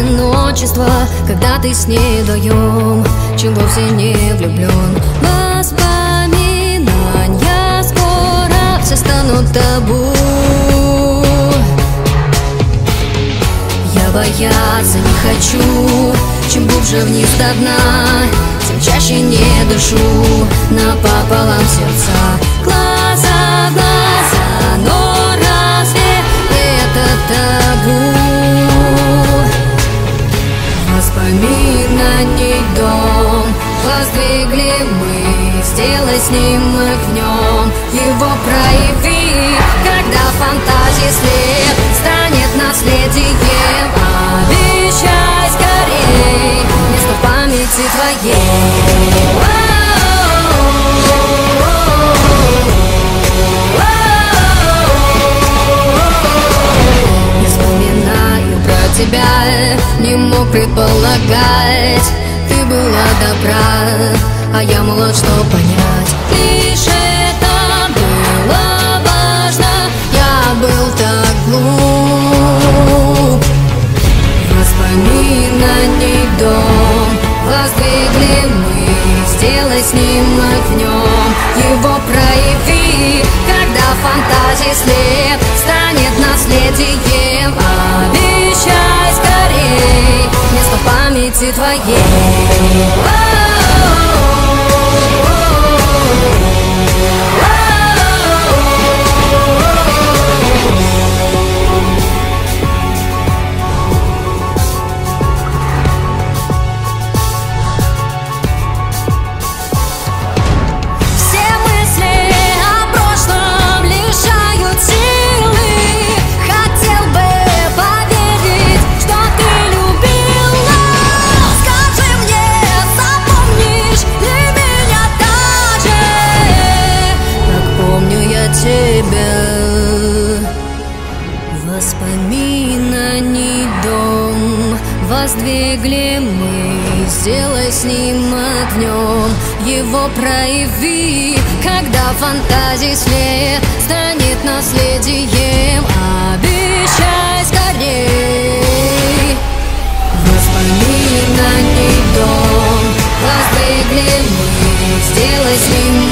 одиночество, когда ты с ней вдвоем, чем вовсе не влюблен. Воспоминания скоро все станут табу. Я бояться не хочу, чем глубже вниз до дна, тем чаще не дышу напополам сердца. Глаза в глаза, но разве это табу? Воспоминаний дом воздвигли мы, сделай с ним и в нем его прояви. Когда фантазии слеп станет наследием, обещай скорей место в памяти твоей. Тебя не мог предполагать, ты была добра, а я молод, что понять. Лишь это было важно, я был так глуп. Воспоминаний дом воздвигли мы, сделай с ним и в нем его прояви. Когда фантазии слеп станет наследием, обещай скорей место в памяти твоей. Воспоминаний дом воздвигли мы, сделай с ним и в нем его прояви. Когда фантазии след станет наследием, обещай скорей. Воспоминаний дом воздвигли мы, сделай с ним